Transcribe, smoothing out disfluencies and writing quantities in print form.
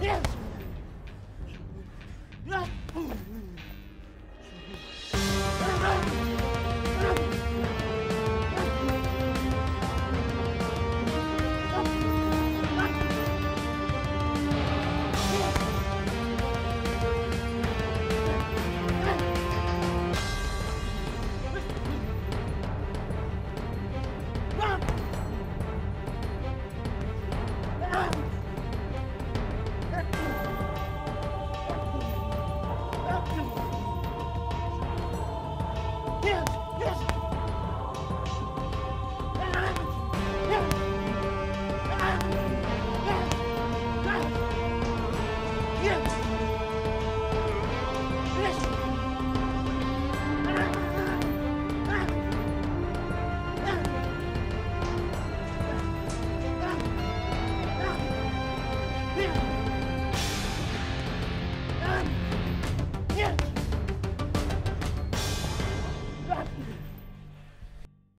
Yes!